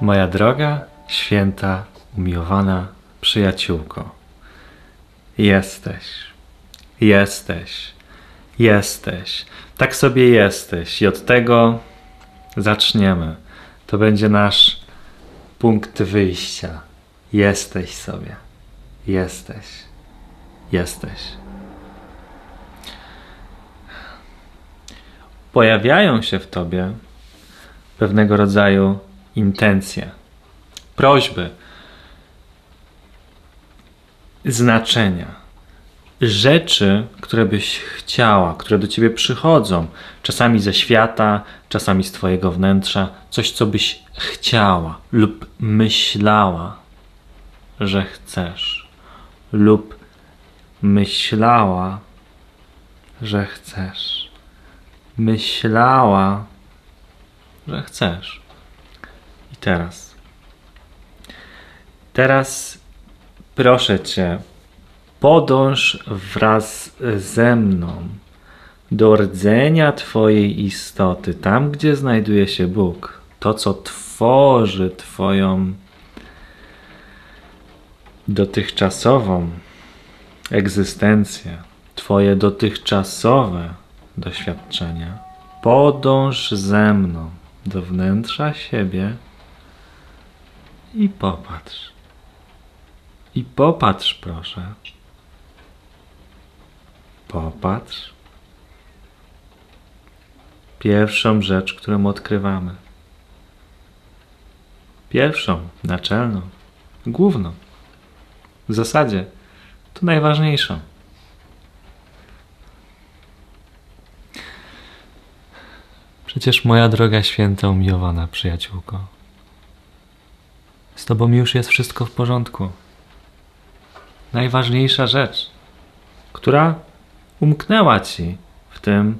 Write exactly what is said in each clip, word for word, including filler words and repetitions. Moja droga, święta, umiłowana przyjaciółko, jesteś, jesteś, jesteś, tak sobie jesteś i od tego zaczniemy. To będzie nasz punkt wyjścia. Jesteś sobie, jesteś, jesteś. Pojawiają się w tobie pewnego rodzaju intencje, prośby, znaczenia, rzeczy, które byś chciała, które do ciebie przychodzą, czasami ze świata, czasami z twojego wnętrza, coś, co byś chciała lub myślała, że chcesz, lub myślała, że chcesz, myślała, że chcesz. I teraz, teraz proszę cię, podąż wraz ze mną do rdzenia twojej istoty, tam gdzie znajduje się Bóg, to co tworzy twoją dotychczasową egzystencję, twoje dotychczasowe doświadczenia. Podąż ze mną do wnętrza siebie i popatrz. I popatrz, proszę. Popatrz. Pierwszą rzecz, którą odkrywamy. Pierwszą, naczelną, główną. W zasadzie to najważniejszą. Przecież moja droga, święta, umiłowana przyjaciółko, z tobą już jest wszystko w porządku. Najważniejsza rzecz, która umknęła ci w tym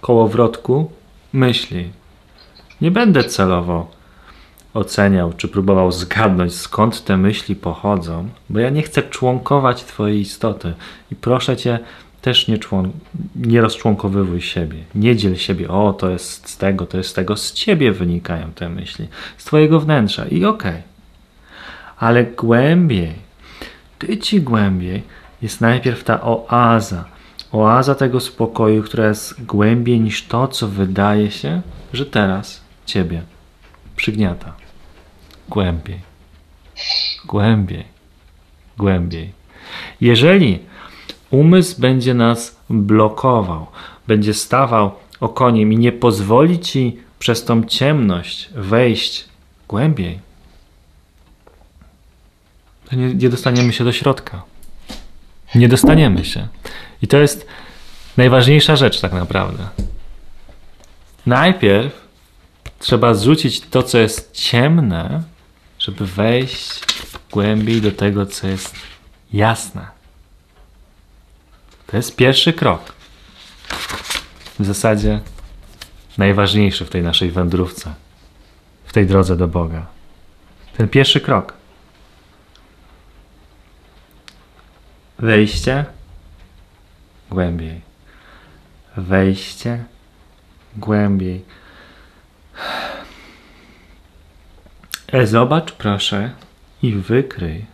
kołowrotku myśli. Nie będę celowo oceniał, czy próbował zgadnąć, skąd te myśli pochodzą, bo ja nie chcę członkować twojej istoty i proszę cię, też nie, człon... nie rozczłonkowywuj siebie, nie dziel siebie, o to jest z tego, to jest z tego, z ciebie wynikają te myśli, z twojego wnętrza i okej. Okay. Ale głębiej, ty ci głębiej jest najpierw ta oaza, oaza tego spokoju, która jest głębiej niż to, co wydaje się, że teraz ciebie przygniata. Głębiej, głębiej, głębiej. Jeżeli umysł będzie nas blokował, będzie stawał okoniem i nie pozwoli ci przez tą ciemność wejść głębiej, to nie, nie dostaniemy się do środka. Nie dostaniemy się. I to jest najważniejsza rzecz tak naprawdę. Najpierw trzeba zrzucić to, co jest ciemne, żeby wejść głębiej do tego, co jest jasne. To jest pierwszy krok. W zasadzie najważniejszy w tej naszej wędrówce, w tej drodze do Boga. Ten pierwszy krok. Wejście głębiej. Wejście głębiej. Zobacz proszę i wykryj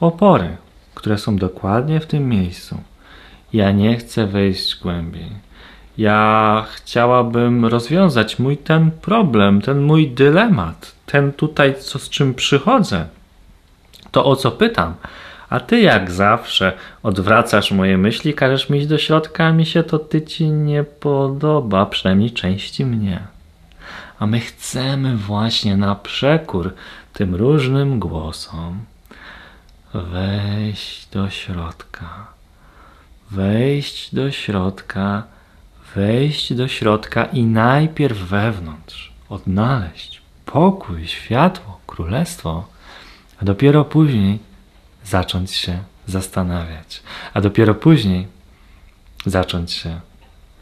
opory, które są dokładnie w tym miejscu. Ja nie chcę wejść głębiej. Ja chciałabym rozwiązać mój ten problem, ten mój dylemat, ten tutaj, co, z czym przychodzę, to o co pytam. A ty jak zawsze odwracasz moje myśli, każesz mi iść do środka, a mi się to ty ci nie podoba, przynajmniej części mnie. A my chcemy właśnie na przekór tym różnym głosom wejść do środka, wejść do środka, wejść do środka i najpierw wewnątrz odnaleźć pokój, światło, królestwo, a dopiero później zacząć się zastanawiać, a dopiero później zacząć się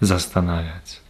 zastanawiać.